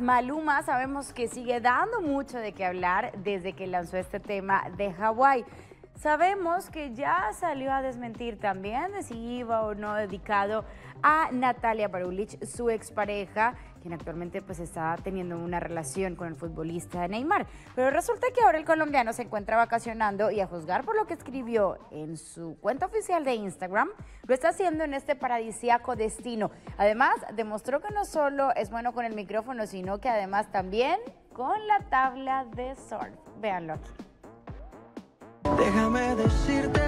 Maluma, sabemos que sigue dando mucho de qué hablar desde que lanzó este tema de Hawái. Sabemos que ya salió a desmentir también de si iba o no dedicado a Natalia Parulich, su expareja, quien actualmente pues está teniendo una relación con el futbolista Neymar. Pero resulta que ahora el colombiano se encuentra vacacionando y, a juzgar por lo que escribió en su cuenta oficial de Instagram, lo está haciendo en este paradisíaco destino. Además, demostró que no solo es bueno con el micrófono, sino que además también con la tabla de surf. Véanlo aquí. Déjame decirte